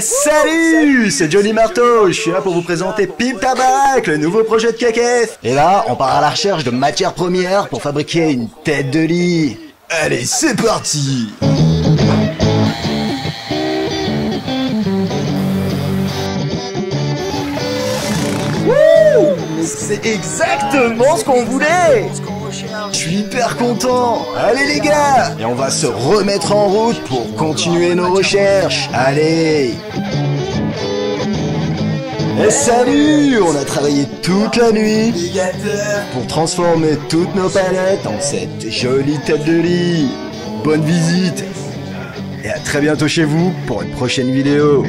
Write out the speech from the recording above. Salut, c'est Johnny Marteau, je suis là pour vous présenter Pip Tabac, le nouveau projet de KKF. Et là, on part à la recherche de matières premières pour fabriquer une tête de lit. Allez, c'est parti. C'est exactement ce qu'on voulait. Je suis hyper content. Allez les gars, et on va se remettre en route pour continuer nos recherches. Allez. Et salut, on a travaillé toute la nuit pour transformer toutes nos palettes en cette jolie tête de lit. Bonne visite et à très bientôt chez vous pour une prochaine vidéo.